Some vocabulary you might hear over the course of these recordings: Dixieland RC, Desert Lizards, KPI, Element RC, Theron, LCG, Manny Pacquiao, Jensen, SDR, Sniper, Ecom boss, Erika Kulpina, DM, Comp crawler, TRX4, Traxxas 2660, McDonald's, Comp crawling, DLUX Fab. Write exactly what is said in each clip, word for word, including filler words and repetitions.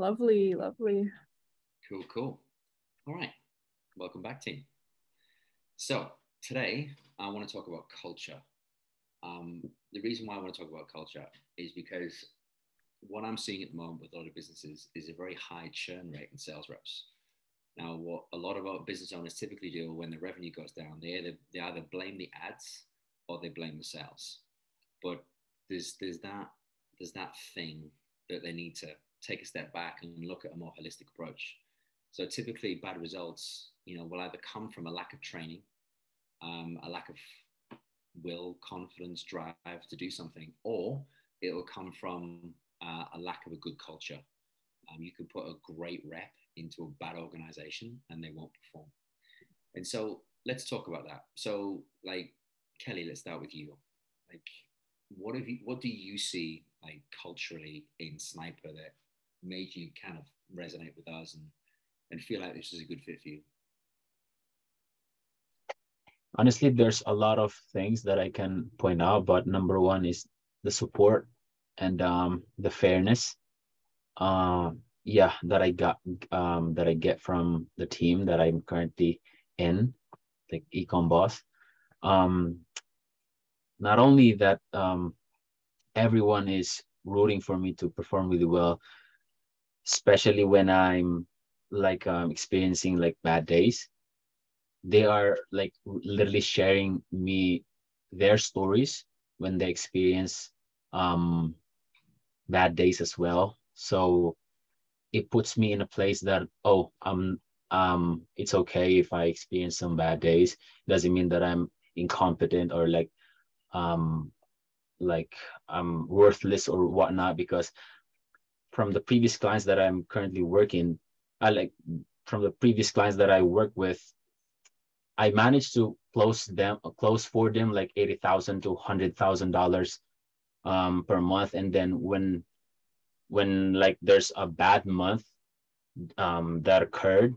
Lovely, lovely. Cool, cool. All right. Welcome back, team. So today I want to talk about culture. Um, the reason why I want to talk about culture is because what I'm seeing at the moment with a lot of businesses is a very high churn rate in sales reps. Now, what a lot of our business owners typically do when the revenue goes down, they either, they either blame the ads or they blame the sales. But there's, there's, that, there's that thing that they need to take a step back and look at a more holistic approach. So typically bad results, you know, will either come from a lack of training, um, a lack of will, confidence, drive to do something, or it will come from uh, a lack of a good culture. Um, you can put a great rep into a bad organization and they won't perform. And so let's talk about that. So like Kelly, let's start with you. Like, what have you, what do you see like culturally in Sniper that made you kind of resonate with us and, and feel like this is a good fit for you? Honestly, there's a lot of things that I can point out, but number one is the support and um, the fairness. Uh, yeah, that I got, um, that I get from the team that I'm currently in, like Ecom Boss. Um, not only that, um, everyone is rooting for me to perform really well, especially when I'm like um, experiencing like bad days. They are like literally sharing me their stories when they experience um, bad days as well. So it puts me in a place that, oh, um, um, it's okay if I experience some bad days. Doesn't mean that I'm incompetent or like, um, like I'm worthless or whatnot. Because from the previous clients that I'm currently working, I like from the previous clients that I work with, I managed to close them, close for them like eighty thousand to hundred thousand dollars um, per month. And then when when like there's a bad month um, that occurred,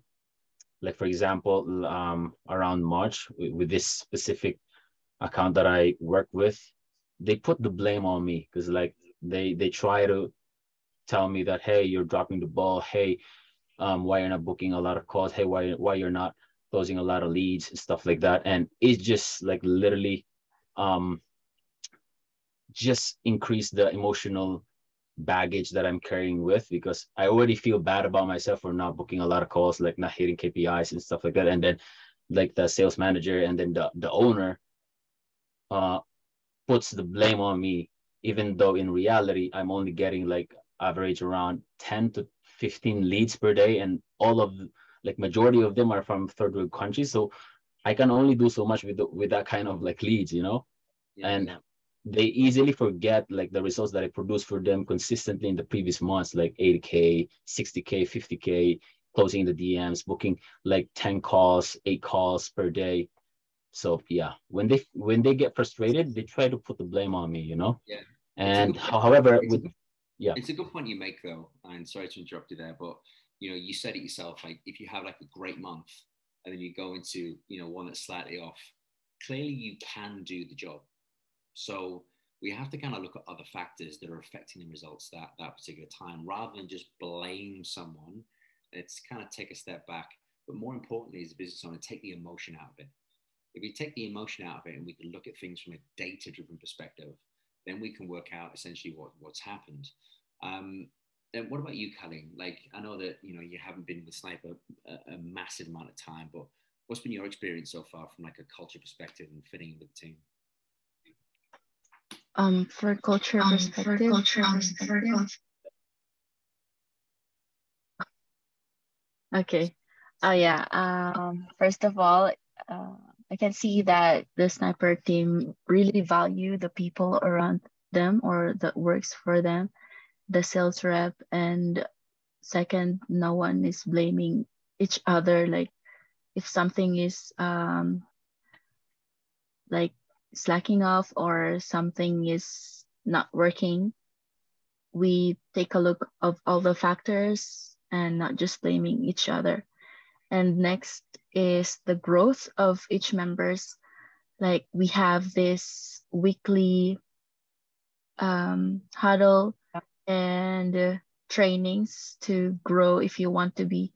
like for example, um, around March with, with this specific account that I work with, they put the blame on me because like they they try to tell me that, hey, you're dropping the ball. Hey, um, why you're not booking a lot of calls? Hey, why why you're not closing a lot of leads and stuff like that. And it just like literally um, just increased the emotional baggage that I'm carrying with, because I already feel bad about myself for not booking a lot of calls, like not hitting K P Is and stuff like that. And then like the sales manager and then the, the owner uh, puts the blame on me, even though in reality, I'm only getting like average around ten to fifteen leads per day. And all of the, like majority of them are from third world countries. So I can only do so much with, the, with that kind of like leads, you know? Yeah. And they easily forget like the results that I produce for them consistently in the previous months, like eighty K, sixty K, fifty K, closing the D Ms, booking like ten calls, eight calls per day. So yeah, when they when they get frustrated, they try to put the blame on me, you know? Yeah. And however, it's with, a, yeah. It's a good point you make though. And sorry to interrupt you there, but you know, you said it yourself, like if you have like a great month and then you go into, you know, one that's slightly off, clearly you can do the job. So we have to kind of look at other factors that are affecting the results that that particular time, rather than just blame someone. It's kind of take a step back, but more importantly as a business owner, take the emotion out of it. If we take the emotion out of it and we can look at things from a data-driven perspective, then we can work out essentially what, what's happened. Um, and what about you, Colleen? Like, I know that, you know, you haven't been with Sniper a, a massive amount of time, but what's been your experience so far from like a culture perspective and fitting with the team? Um, for culture um, perspective, for culture um, perspective. Okay. Oh, uh, yeah. Um, first of all, uh, I can see that the Sniper team really value the people around them or that works for them, the sales rep. And second, no one is blaming each other. Like if something is um, like, slacking off or something is not working, we take a look of all the factors and not just blaming each other. And next is the growth of each members. Like we have this weekly um, huddle and trainings to grow if you want to be,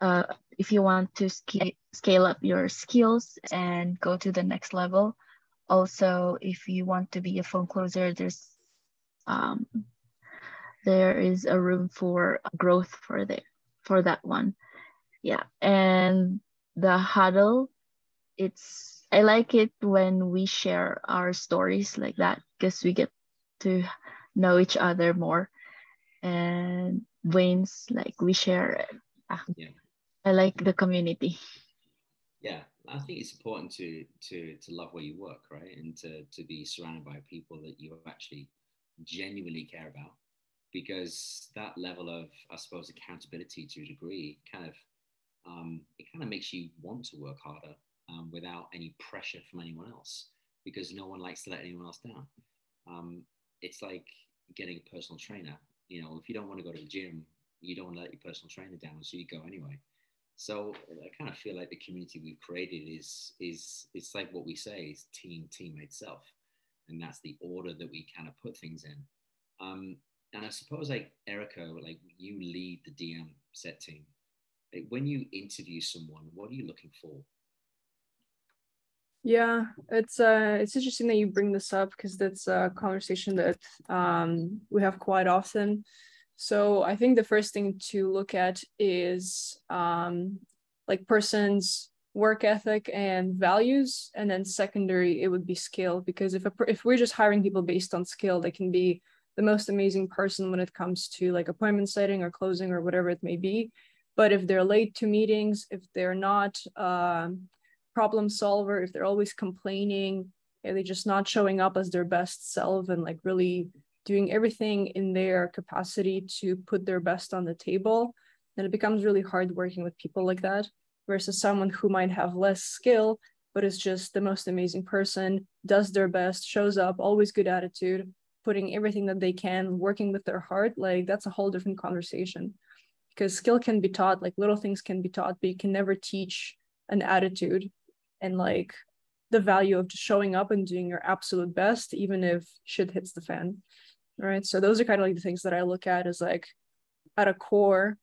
uh, if you want to sca- scale up your skills and go to the next level. Also, if you want to be a phone closer, there's um, there is a room for growth for there for that one. Yeah, and the huddle, it's I like it when we share our stories like that because we get to know each other more. And Wayne's like we share. Yeah. I like the community. Yeah, I think it's important to to to love where you work, right? And to to be surrounded by people that you actually genuinely care about, because that level of, I suppose, accountability to a degree kind of um, it kind of makes you want to work harder um, without any pressure from anyone else, because no one likes to let anyone else down. Um, it's like getting a personal trainer. You know, if you don't want to go to the gym, you don't want to let your personal trainer down, so you go anyway. So I kind of feel like the community we've created is, is it's like what we say is team, teammate, self. And that's the order that we kind of put things in. Um, and I suppose like Erica, like you lead the D M set team. Like when you interview someone, what are you looking for? Yeah, it's uh, it's interesting that you bring this up because that's a conversation that um, we have quite often. So I think the first thing to look at is um, like person's work ethic and values, and then secondary it would be skill, because if a, if we're just hiring people based on skill, they can be the most amazing person when it comes to like appointment setting or closing or whatever it may be, but if they're late to meetings, if they're not uh, problem solver, if they're always complaining, and they're just not showing up as their best self and like really doing everything in their capacity to put their best on the table, then it becomes really hard working with people like that, versus someone who might have less skill, but is just the most amazing person, does their best, shows up, always good attitude, putting everything that they can, working with their heart. Like that's a whole different conversation, because skill can be taught, like little things can be taught, but you can never teach an attitude and like the value of just showing up and doing your absolute best, even if shit hits the fan. Right, so those are kind of like the things that I look at as like at a core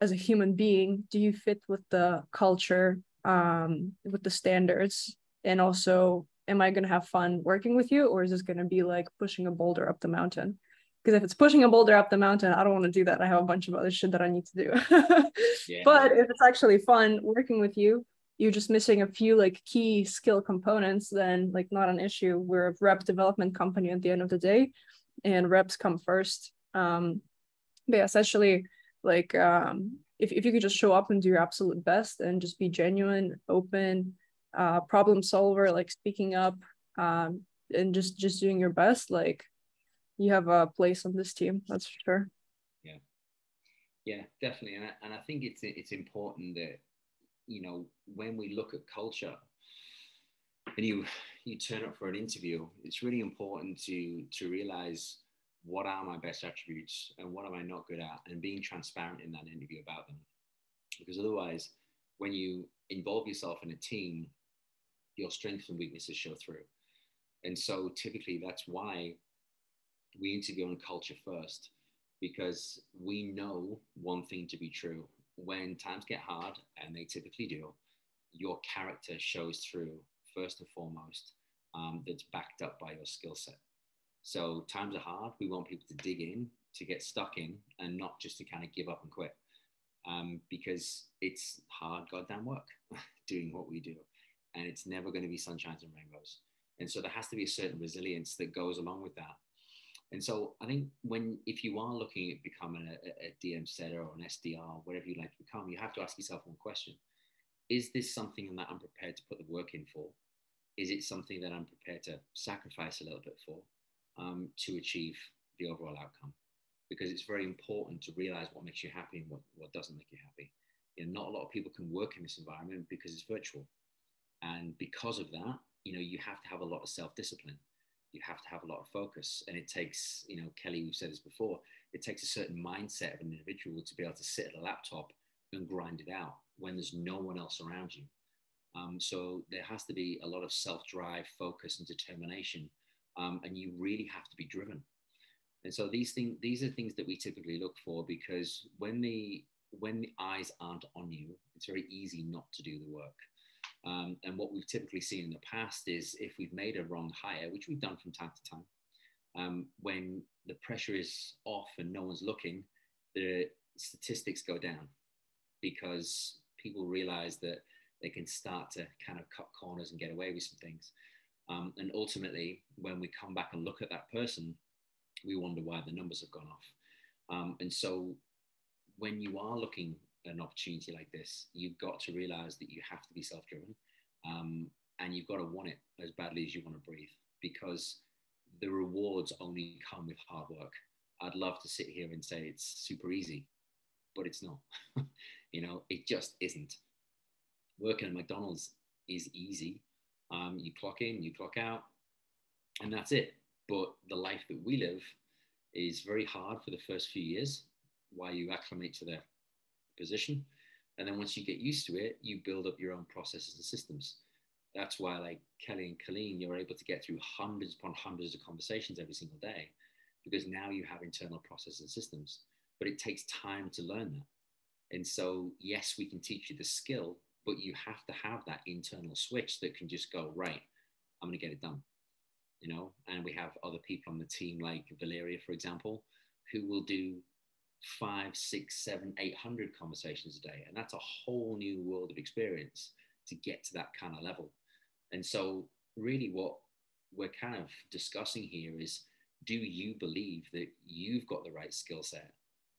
as a human being, do you fit with the culture, um, with the standards, and also am I going to have fun working with you, or is this going to be like pushing a boulder up the mountain? Because if it's pushing a boulder up the mountain, I don't want to do that. I have a bunch of other shit that I need to do. Yeah. But if it's actually fun working with you, you're just missing a few like key skill components, then like not an issue. We're a rep development company at the end of the day, and reps come first. Um, but yeah, essentially, like um, if, if you could just show up and do your absolute best and just be genuine, open, uh, problem solver, like speaking up, um, and just, just doing your best, like you have a place on this team, that's for sure. Yeah, yeah, definitely. And I, and I think it's, it's important that, you know, when we look at culture, and you you turn up for an interview, it's really important to to realize what are my best attributes and what am I not good at, and being transparent in that interview about them. Because otherwise, when you involve yourself in a team, your strengths and weaknesses show through. And so typically that's why we interview on culture first, because we know one thing to be true. When times get hard, and they typically do, your character shows through first and foremost, um, that's backed up by your skill set. So times are hard. We want people to dig in, to get stuck in, and not just to kind of give up and quit, um, because it's hard goddamn work doing what we do, and it's never going to be sunshines and rainbows. And so there has to be a certain resilience that goes along with that. And so I think when, if you are looking at becoming a, a D M setter or an S D R, whatever you like to become, you have to ask yourself one question. Is this something that I'm prepared to put the work in for? Is it something that I'm prepared to sacrifice a little bit for um, to achieve the overall outcome? Because it's very important to realize what makes you happy and what, what doesn't make you happy. You know, not a lot of people can work in this environment because it's virtual. And because of that, you know, you have to have a lot of self-discipline. You have to have a lot of focus. And it takes, you know, Kelly, we've said this before, it takes a certain mindset of an individual to be able to sit at a laptop and grind it out when there's no one else around you. Um, so there has to be a lot of self-drive, focus, and determination. Um, and you really have to be driven. And so these things, these are things that we typically look for, because when the when the eyes aren't on you, it's very easy not to do the work. Um, and what we've typically seen in the past is if we've made a wrong hire, which we've done from time to time, um, when the pressure is off and no one's looking, the statistics go down, because people realize that they can start to kind of cut corners and get away with some things. Um, and ultimately, when we come back and look at that person, we wonder why the numbers have gone off. Um, and so when you are looking at an opportunity like this, you've got to realize that you have to be self-driven, um, and you've got to want it as badly as you want to breathe, because the rewards only come with hard work. I'd love to sit here and say it's super easy, but it's not. You know, it just isn't. Working at McDonald's is easy. Um, you clock in, you clock out, and that's it. But the life that we live is very hard for the first few years while you acclimate to their position. And then once you get used to it, you build up your own processes and systems. That's why, like Kelly and Colleen, you're able to get through hundreds upon hundreds of conversations every single day, because now you have internal processes and systems, but it takes time to learn that. And so, yes, we can teach you the skill, but you have to have that internal switch that can just go, right, I'm going to get it done. You know, and we have other people on the team, like Valeria, for example, who will do five, six, seven, eight hundred conversations a day. And that's a whole new world of experience to get to that kind of level. And so really what we're kind of discussing here is, do you believe that you've got the right skill set,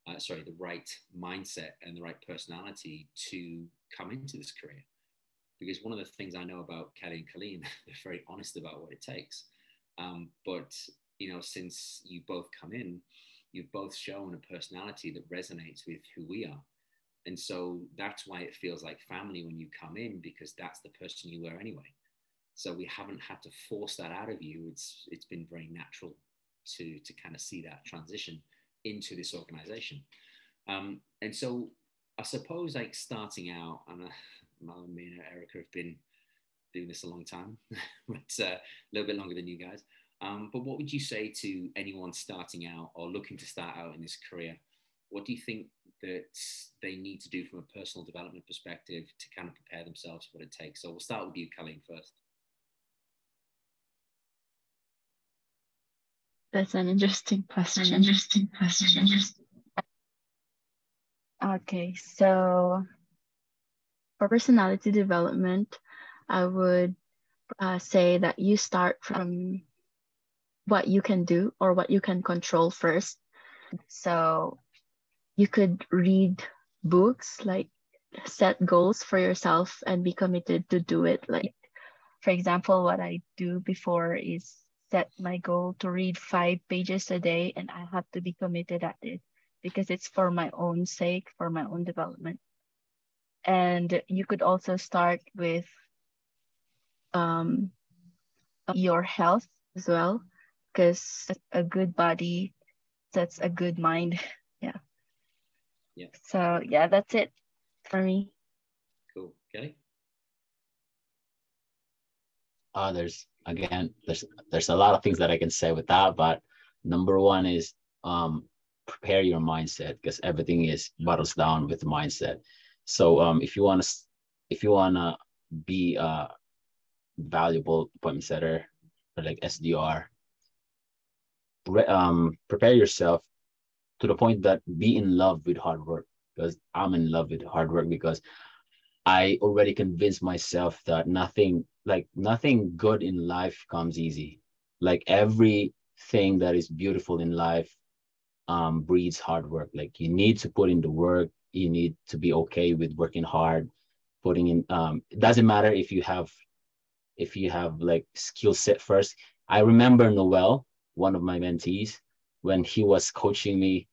uh, sorry, the right mindset and the right personality to come into this career? Because one of the things I know about Kelly and Colleen, they're very honest about what it takes. Um, but, you know, since you both come in, you've both shown a personality that resonates with who we are. And so that's why it feels like family when you come in, because that's the person you were anyway. So we haven't had to force that out of you. It's, it's been very natural to, to kind of see that transition into this organization. Um, and so I suppose, like, starting out, and uh, me and Erica have been doing this a long time, but uh, a little bit longer than you guys. Um, but what would you say to anyone starting out or looking to start out in this career? What do you think that they need to do from a personal development perspective to kind of prepare themselves for what it takes? So we'll start with you, Colleen, first. That's an interesting question. An interesting question. Interesting. Okay, so for personality development, I would uh, say that you start from what you can do or what you can control first. So you could read books, like set goals for yourself and be committed to do it. Like, for example, what I do before is set my goal to read five pages a day, and I have to be committed at it because it's for my own sake, for my own development. And you could also start with Um, your health as well, because a good body sets a good mind. Yeah. Yeah. So yeah, that's it for me. Cool. Okay. Uh, there's again, there's there's a lot of things that I can say with that, but number one is um prepare your mindset, because everything is bottles down with mindset. So um, if you wanna if you wanna be uh valuable appointment setter or like S D R, um prepare yourself to the point that be in love with hard work, because I'm in love with hard work, because I already convinced myself that nothing like nothing good in life comes easy. Like, everything that is beautiful in life um breeds hard work. Like, you need to put in the work, you need to be okay with working hard, putting in um it doesn't matter if you have if you have like skill set first. I remember Noel, one of my mentees, when he was coaching me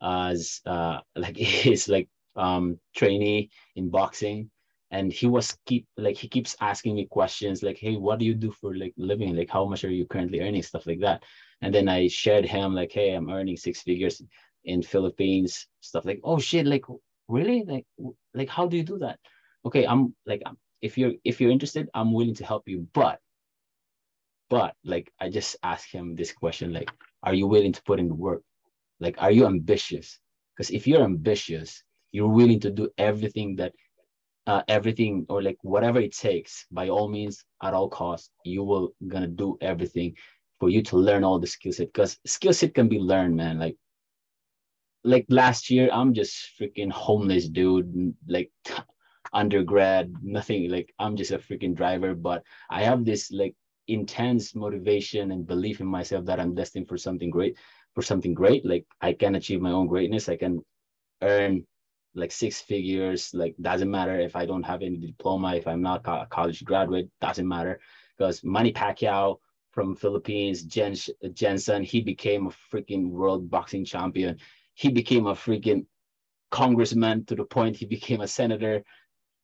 as uh, like his like um, trainee in boxing, and he was keep like he keeps asking me questions like, "Hey, what do you do for like living? Like, how much are you currently earning?" Stuff like that. And then I shared him like, "Hey, I'm earning six figures in Philippines." Stuff like, "Oh shit! Like, really? Like, like how do you do that?" Okay, I'm like I'm. If you're if you're interested, I'm willing to help you. But, but like I just asked him this question, like, Are you willing to put in the work? Like, are you ambitious? Because if you're ambitious, you're willing to do everything that, uh, everything or like whatever it takes, by all means, at all costs, you will gonna do everything for you to learn all the skill set, because skill set can be learned, man. Like, like last year, I'm just freaking homeless dude, like undergrad, nothing, like I'm just a freaking driver, but I have this like intense motivation and belief in myself that I'm destined for something great, for something great. Like I can achieve my own greatness. I can earn like six figures. Like, doesn't matter if I don't have any diploma, if I'm not a college graduate, doesn't matter. Because Manny Pacquiao from Philippines, Jens, Jensen, he became a freaking world boxing champion. He became a freaking congressman, to the point he became a senator,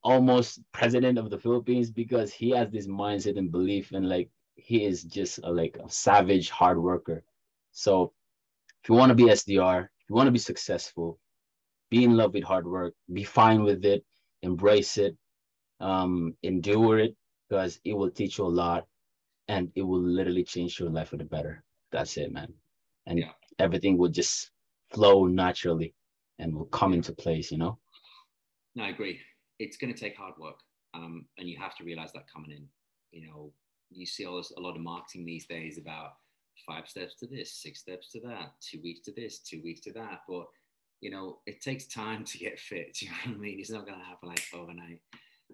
almost president of the Philippines, because he has this mindset and belief, and like he is just a, like a savage hard worker. So if you want to be S D R, if you want to be successful, be in love with hard work, be fine with it, embrace it, um, endure it, because it will teach you a lot and it will literally change your life for the better. That's it, man. And yeah, everything will just flow naturally and will come into place, you know? No, I agree. It's going to take hard work. Um, and you have to realize that coming in. You know, you see all this, a lot of marketing these days about five steps to this, six steps to that, two weeks to this, two weeks to that. But, you know, it takes time to get fit. Do you know what I mean? It's not going to happen like overnight.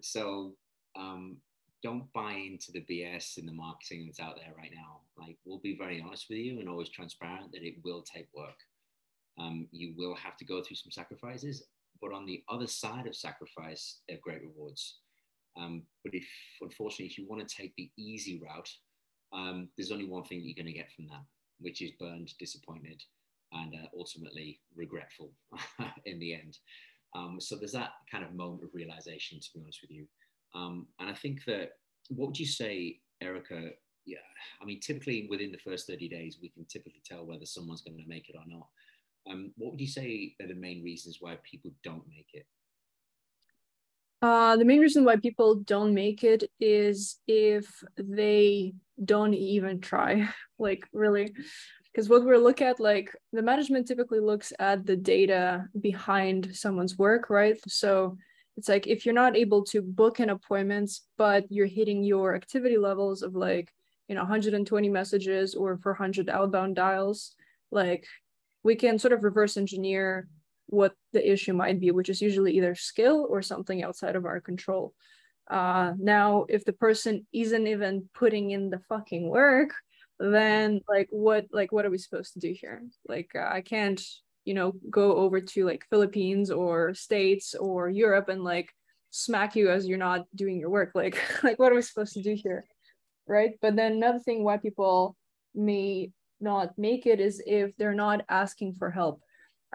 So um, don't buy into the B S and the marketing that's out there right now. Like, we'll be very honest with you and always transparent that it will take work. Um, you will have to go through some sacrifices, but on the other side of sacrifice, there are great rewards. Um, but if, unfortunately, if you want to take the easy route, um, there's only one thing that you're going to get from that, which is burned, disappointed, and uh, ultimately regretful in the end. Um, so there's that kind of moment of realization, to be honest with you. Um, and I think that, what would you say, Erica? Yeah, I mean, typically within the first thirty days, we can typically tell whether someone's going to make it or not. Um, what would you say are the main reasons why people don't make it? Uh, the main reason why people don't make it is if they don't even try, like really, because what we're looking at, like the management typically looks at the data behind someone's work, right? So it's like, if you're not able to book an appointment, but you're hitting your activity levels of like, you know, one hundred twenty messages or four hundred outbound dials, like, we can sort of reverse engineer what the issue might be, which is usually either skill or something outside of our control. Uh, now, if the person isn't even putting in the fucking work, then like what, like what are we supposed to do here? Like uh, I can't, you know, go over to like Philippines or States or Europe and like smack you as you're not doing your work. Like, like what are we supposed to do here, right? But then another thing why people may not make it is if they're not asking for help.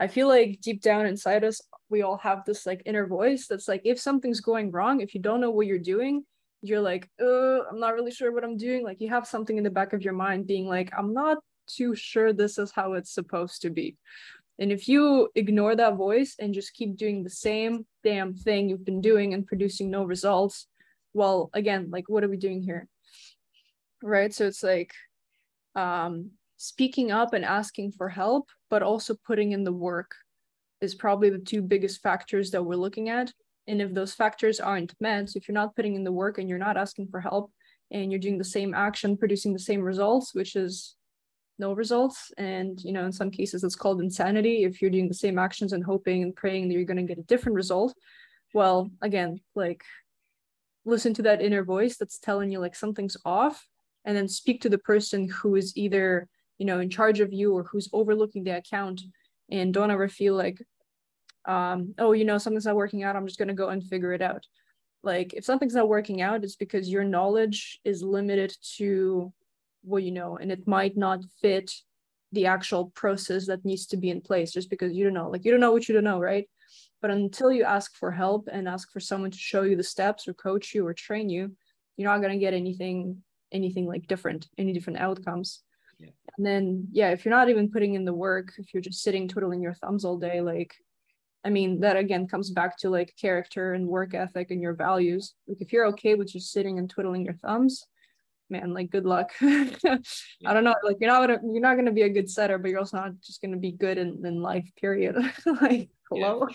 I feel like deep down inside us, we all have this like inner voice that's like, if something's going wrong, if you don't know what you're doing, you're like, oh, I'm not really sure what I'm doing. Like you have something in the back of your mind being like, I'm not too sure this is how it's supposed to be. And if you ignore that voice and just keep doing the same damn thing you've been doing and producing no results, well, again, like what are we doing here? Right? So it's like, um, speaking up and asking for help, but also putting in the work is probably the two biggest factors that we're looking at. And if those factors aren't met, if you're not putting in the work and you're not asking for help and you're doing the same action, producing the same results, which is no results. And, you know, in some cases it's called insanity. If you're doing the same actions and hoping and praying that you're going to get a different result. Well, again, like listen to that inner voice that's telling you like something's off, and then speak to the person who is either, you know, in charge of you or who's overlooking the account, and don't ever feel like, um, oh, you know, something's not working out, I'm just going to go and figure it out. Like if something's not working out, it's because your knowledge is limited to what you know, and it might not fit the actual process that needs to be in place just because you don't know, like you don't know what you don't know, right? But until you ask for help and ask for someone to show you the steps or coach you or train you, you're not going to get anything, anything like different, any different outcomes. Yeah. And then, yeah, if you're not even putting in the work, if you're just sitting twiddling your thumbs all day, like, I mean, that again comes back to like character and work ethic and your values. Like if you're okay with just sitting and twiddling your thumbs, man, like, good luck. I don't know, like, you're not gonna you're not gonna be a good setter, but you're also not just gonna be good in, in life, period. Like, hello.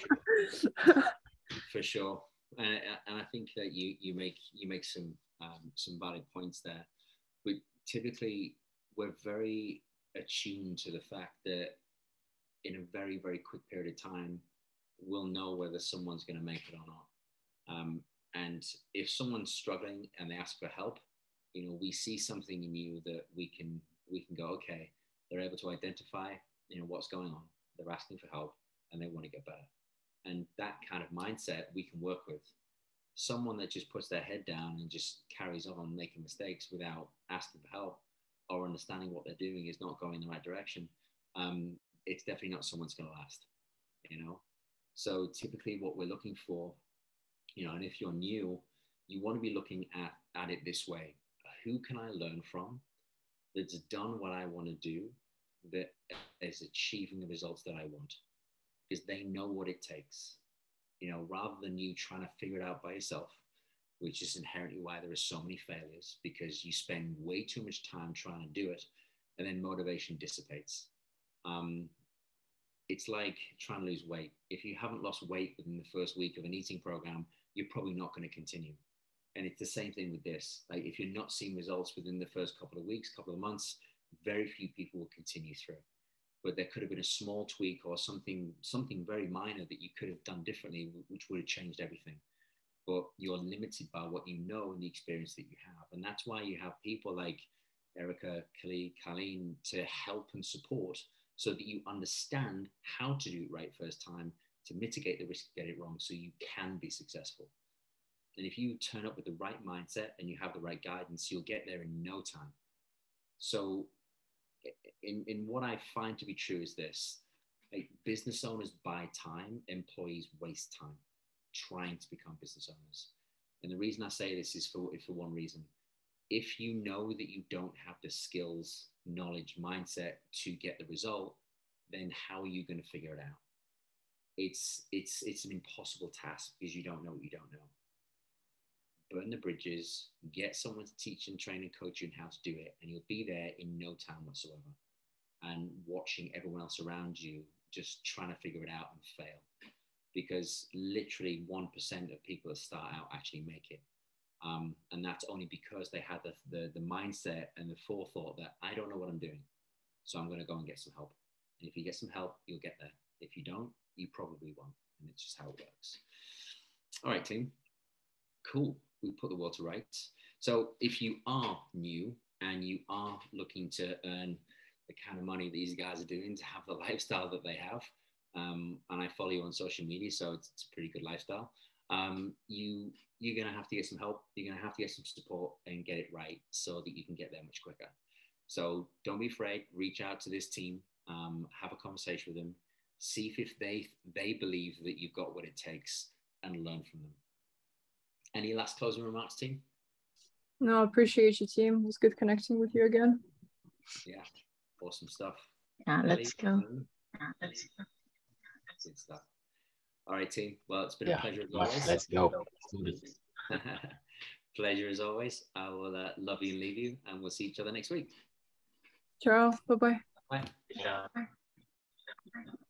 Yeah, for sure. And, and I think that you you make you make some um, some valid points there. We typically we're very attuned to the fact that in a very very quick period of time we'll know whether someone's going to make it or not. Um, and if someone's struggling and they ask for help, you know, we see something in you that we can we can go, okay, they're able to identify, you know, what's going on. They're asking for help and they want to get better. And that kind of mindset we can work with. Someone that just puts their head down and just carries on making mistakes without asking for help or understanding what they're doing is not going in the right direction. Um, it's definitely not someone's going to last, you know? So typically what we're looking for, you know, and if you're new, you want to be looking at, at it this way. Who can I learn from that's done what I want to do, that is achieving the results that I want? Because they know what it takes, you know, rather than you trying to figure it out by yourself, which is inherently why there are so many failures, because you spend way too much time trying to do it and then motivation dissipates. Um, it's like trying to lose weight. If you haven't lost weight within the first week of an eating program, you're probably not going to continue. And it's the same thing with this. Like, if you're not seeing results within the first couple of weeks, couple of months, very few people will continue through. But there could have been a small tweak or something, something very minor that you could have done differently, which would have changed everything. But you're limited by what you know and the experience that you have. And that's why you have people like Erica, Kali, Colleen to help and support so that you understand how to do it right first time, to mitigate the risk of getting it wrong so you can be successful. And if you turn up with the right mindset and you have the right guidance, you'll get there in no time. So in, in what I find to be true is this, like, business owners buy time, employees waste time trying to become business owners. And the reason I say this is for, for one reason. If you know that you don't have the skills, knowledge, mindset to get the result, then how are you going to figure it out? It's, it's, it's an impossible task because you don't know what you don't know. Burn the bridges, get someone to teach and train and coach you in how to do it, and you'll be there in no time whatsoever. And watching everyone else around you just trying to figure it out and fail, because literally one percent of people that start out actually make it. Um, and that's only because they had the, the, the mindset and the forethought that I don't know what I'm doing, so I'm going to go and get some help. And if you get some help, you'll get there. If you don't, you probably won't. And it's just how it works. All right, team. Cool. We put the world to rights. So if you are new and you are looking to earn the kind of money these guys are doing to have the lifestyle that they have, um, and I follow you on social media, so it's, it's a pretty good lifestyle, um, you, you're going to have to get some help. You're going to have to get some support and get it right so that you can get there much quicker. So don't be afraid. Reach out to this team. Um, have a conversation with them. See if they, they believe that you've got what it takes and learn from them. Any last closing remarks, team? No, I appreciate you, team. It was good connecting with you again. Yeah, awesome stuff. Yeah, let's go. Yeah, let's go. Good stuff. All right, team. Well, it's been yeah. a pleasure as always. Let's go. Pleasure as always. I will uh, love you and leave you, and we'll see each other next week. Ciao. Bye-bye. Bye. Bye. Bye.